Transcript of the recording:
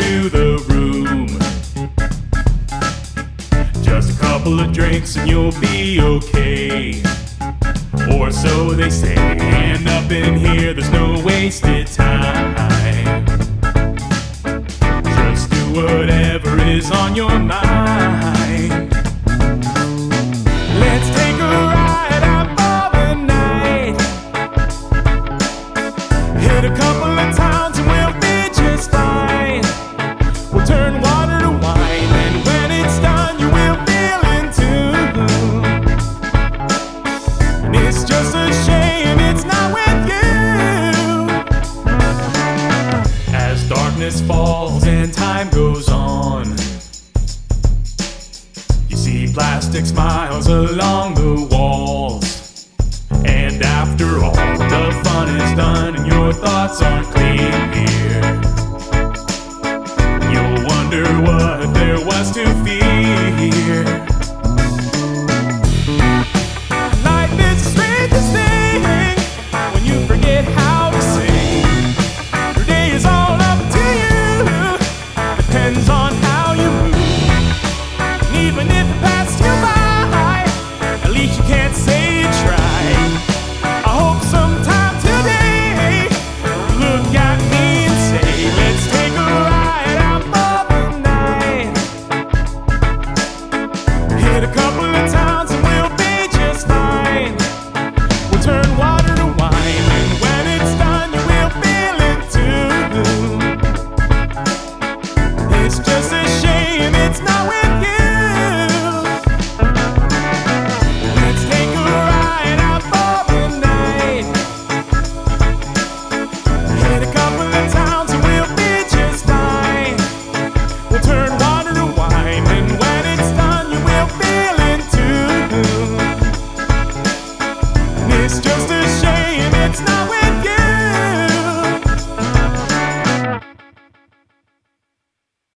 into the room. Just a couple of drinks and you'll be okay, or so they say. And up in here there's no wasted time. Just do whatever is on your mind. Let's take a ride out for the night. Hit a couple of towns and we'll be just fine. We'll turn water to wine, and when it's done you will feel in tune. And it's just a shame it's not with you. As darkness falls and time goes on, plastic smiles along